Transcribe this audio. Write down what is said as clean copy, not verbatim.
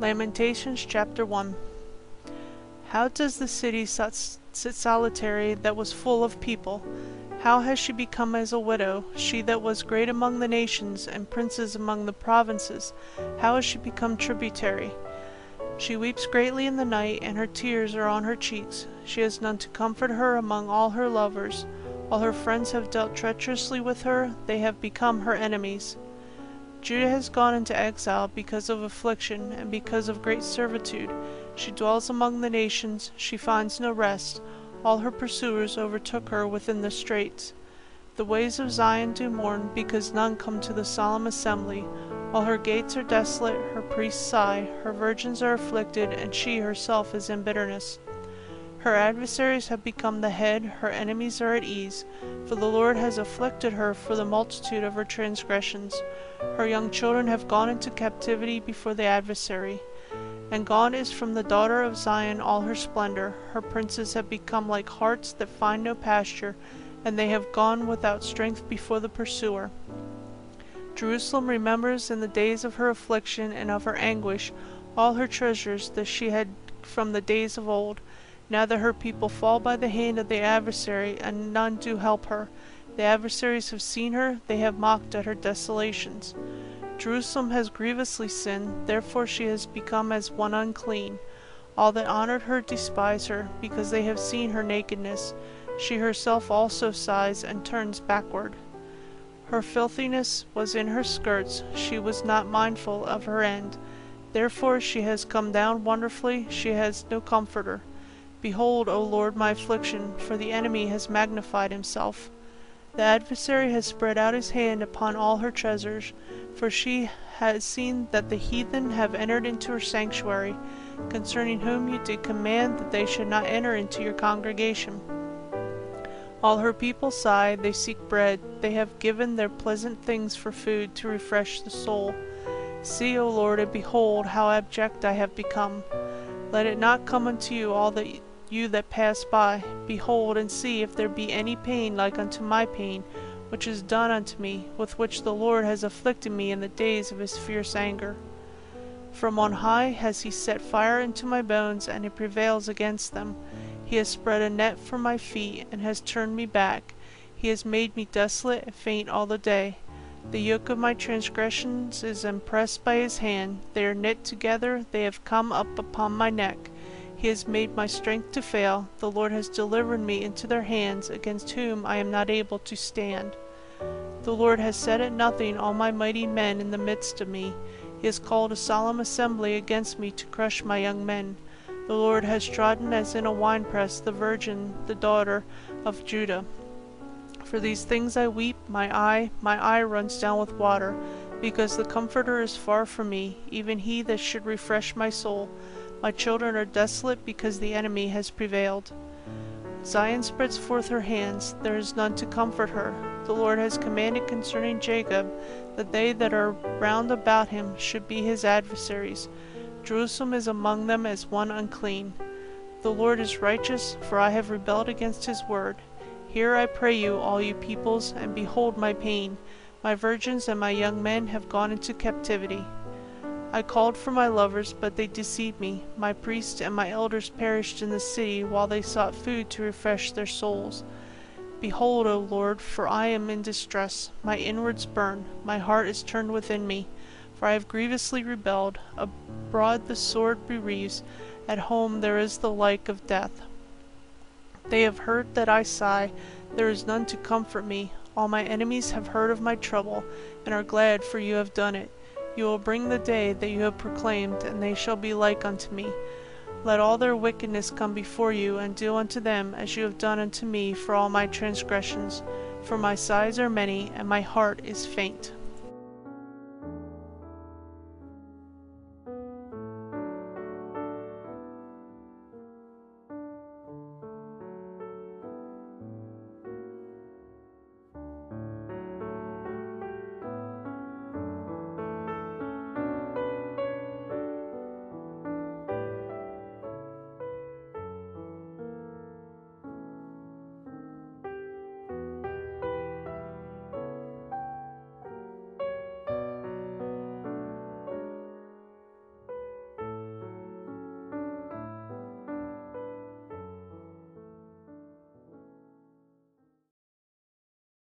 Lamentations chapter 1. How does the city sit solitary that was full of people? How has she become as a widow, she that was great among the nations, and princes among the provinces? How has she become tributary? She weeps greatly in the night, and her tears are on her cheeks. She has none to comfort her among all her lovers. All her friends have dealt treacherously with her, they have become her enemies. Judah has gone into exile because of affliction, and because of great servitude. She dwells among the nations, she finds no rest. All her pursuers overtook her within the straits. The ways of Zion do mourn, because none come to the solemn assembly. All her gates are desolate, her priests sigh, her virgins are afflicted, and she herself is in bitterness. Her adversaries have become the head, her enemies are at ease, for the Lord has afflicted her for the multitude of her transgressions. Her young children have gone into captivity before the adversary. And gone is from the daughter of Zion all her splendor. Her princes have become like harts that find no pasture, and they have gone without strength before the pursuer. Jerusalem remembers in the days of her affliction and of her anguish all her treasures that she had from the days of old. Now that her people fall by the hand of the adversary, and none do help her. The adversaries have seen her, they have mocked at her desolations. Jerusalem has grievously sinned, therefore she has become as one unclean. All that honored her despise her, because they have seen her nakedness. She herself also sighs and turns backward. Her filthiness was in her skirts, she was not mindful of her end. Therefore she has come down wonderfully, she has no comforter. Behold, O Lord, my affliction, for the enemy has magnified himself. The adversary has spread out his hand upon all her treasures, for she has seen that the heathen have entered into her sanctuary, concerning whom you did command that they should not enter into your congregation. All her people sigh, they seek bread, they have given their pleasant things for food to refresh the soul. See, O Lord, and behold, how abject I have become. Let it not come unto you, all that you that pass by. Behold, and see if there be any pain like unto my pain, which is done unto me, with which the Lord has afflicted me in the days of his fierce anger. From on high has he set fire into my bones, and it prevails against them. He has spread a net for my feet, and has turned me back. He has made me desolate and faint all the day. The yoke of my transgressions is impressed by his hand. They are knit together, they have come up upon my neck. He has made my strength to fail. The Lord has delivered me into their hands, against whom I am not able to stand. The Lord has set at nothing all my mighty men in the midst of me. He has called a solemn assembly against me to crush my young men. The Lord has trodden as in a winepress the virgin, the daughter of Judah. For these things I weep, my eye runs down with water, because the Comforter is far from me, even he that should refresh my soul. My children are desolate because the enemy has prevailed. Zion spreads forth her hands, there is none to comfort her. The Lord has commanded concerning Jacob, that they that are round about him should be his adversaries. Jerusalem is among them as one unclean. The Lord is righteous, for I have rebelled against his word. Hear, I pray you, all you peoples, and behold my pain. My virgins and my young men have gone into captivity. I called for my lovers, but they deceived me. My priests and my elders perished in the city, while they sought food to refresh their souls. Behold, O Lord, for I am in distress. My inwards burn, my heart is turned within me. For I have grievously rebelled. Abroad the sword bereaves, at home there is the like of death. They have heard that I sigh, there is none to comfort me. All my enemies have heard of my trouble, and are glad, for you have done it. You will bring the day that you have proclaimed, and they shall be like unto me. Let all their wickedness come before you, and do unto them as you have done unto me for all my transgressions. For my sighs are many, and my heart is faint.